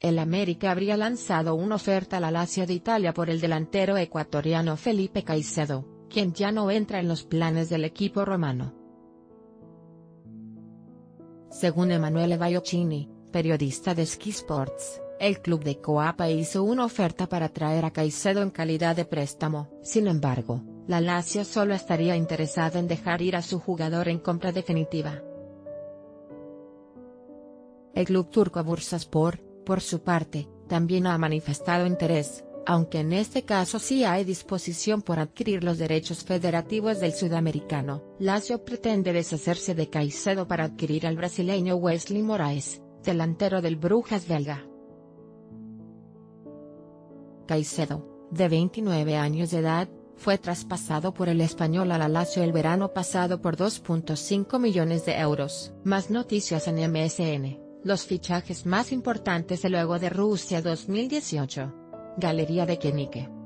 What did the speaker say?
El América habría lanzado una oferta a la Lazio de Italia por el delantero ecuatoriano Felipe Caicedo, quien ya no entra en los planes del equipo romano. Según Emanuele Baiocchini, periodista de Sky Sports, el club de Coapa hizo una oferta para traer a Caicedo en calidad de préstamo. Sin embargo, la Lazio solo estaría interesada en dejar ir a su jugador en compra definitiva. El club turco Bursaspor, por su parte, también ha manifestado interés, aunque en este caso sí hay disposición por adquirir los derechos federativos del sudamericano. Lazio pretende deshacerse de Caicedo para adquirir al brasileño Wesley Moraes, delantero del Brujas belga. Caicedo, de 29 años de edad, fue traspasado por el Español a la Lazio el verano pasado por 2,5 millones de euros. Más noticias en MSN. Los fichajes más importantes de luego de Rusia 2018. Galería de Kenique.